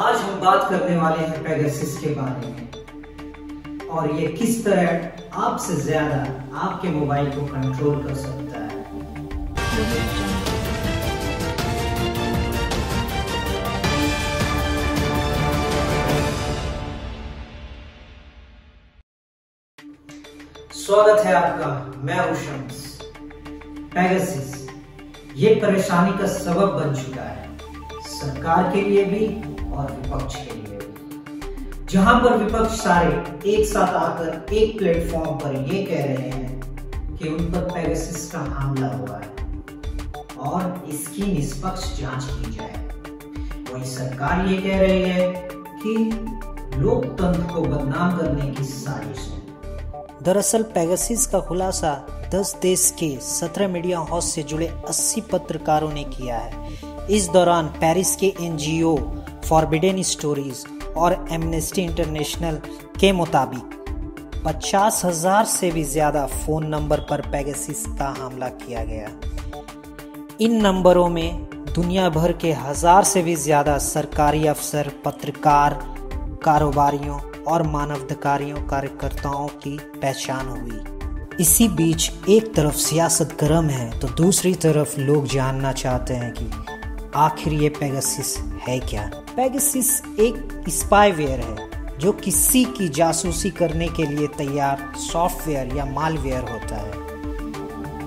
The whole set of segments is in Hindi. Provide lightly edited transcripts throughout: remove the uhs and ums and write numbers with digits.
आज हम बात करने वाले हैं पेगासस के बारे में और ये किस तरह आपसे ज्यादा आपके मोबाइल को कंट्रोल कर सकता है। स्वागत है आपका, मैं हूं शम्स। पेगासस ये परेशानी का सबब बन चुका है, सरकार के लिए भी और विपक्ष के लिए भी, जहां पर विपक्ष सारे एक साथ आकर एक प्लेटफॉर्म पर ये कह रहे हैं कि उन पर पेगासस का हमला हुआ है और इसकी निष्पक्ष जांच की जाए। वही सरकार ये कह रही है कि लोकतंत्र को बदनाम करने की साजिश है। दरअसल पेगासस का खुलासा 10 देश के 17 मीडिया हाउस से जुड़े 80 पत्रकारों ने किया है। इस दौरान पेरिस के एनजीओ फॉरबिडन स्टोरीज और एमनेस्टी इंटरनेशनल के मुताबिक 50,000 से भी ज़्यादा फ़ोन नंबर पर पेगासस का हमला किया गया। इन नंबरों में दुनिया भर के 1000 से भी ज़्यादा सरकारी अफसर, पत्रकार, कारोबारियों और मानवाधिकारियों कार्यकर्ताओं की पहचान हुई। इसी बीच एक तरफ सियासत गर्म है तो दूसरी तरफ लोग जानना चाहते हैं कि आखिर ये पेगासस है क्या। पेगासस एक स्पाईवेयर है जो किसी की जासूसी करने के लिए तैयार सॉफ्टवेयर या मालवेयर होता है।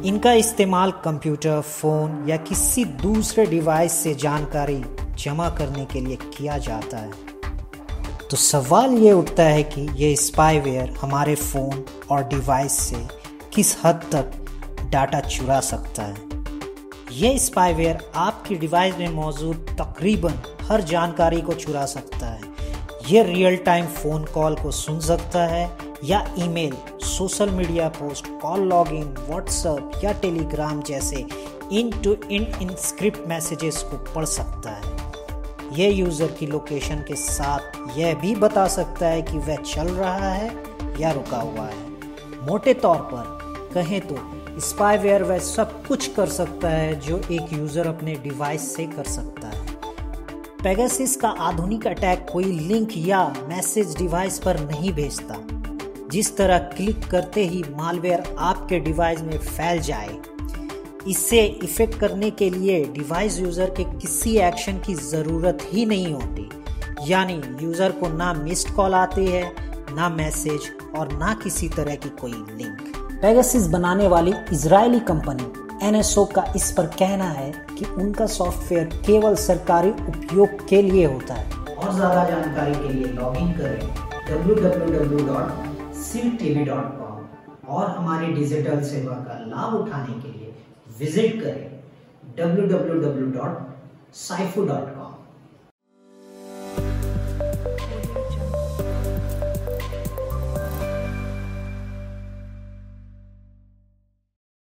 इनका इस्तेमाल कंप्यूटर, फ़ोन या किसी दूसरे डिवाइस से जानकारी जमा करने के लिए किया जाता है। तो सवाल ये उठता है कि ये स्पाईवेयर हमारे फ़ोन और डिवाइस से किस हद तक डाटा चुरा सकता है। ये स्पाईवेयर आपके डिवाइस में मौजूद तकरीबन हर जानकारी को चुरा सकता है। ये रियल टाइम फ़ोन कॉल को सुन सकता है या email, social media post, call login, WhatsApp या टेलीग्राम जैसे इन टू इन इनस्क्रिप्ट मैसेजेस को पढ़ सकता है। यह यूज़र की लोकेशन के साथ यह भी बता सकता है कि वह चल रहा है या रुका हुआ है। मोटे तौर पर कहें तो स्पाईवेयर वह सब कुछ कर सकता है जो एक यूज़र अपने डिवाइस से कर सकता है। पेगासस का आधुनिक अटैक कोई लिंक या मैसेज डिवाइस पर नहीं भेजता, जिस तरह क्लिक करते ही मालवेयर आपके डिवाइस में फैल जाए। इसे इफेक्ट करने के लिए डिवाइस यूज़र के किसी एक्शन की ज़रूरत ही नहीं होती, यानी यूज़र को ना मिस्ड कॉल आती है, ना मैसेज और ना किसी तरह की कोई लिंक। पेगासस बनाने वाली इजरायली कंपनी एनएसओ का इस पर कहना है कि उनका सॉफ्टवेयर केवल सरकारी उपयोग के लिए होता है। और ज़्यादा जानकारी के लिए लॉगिन करें www.siltv.com और हमारी डिजिटल सेवा का लाभ उठाने के लिए विजिट करें www.saifu.com।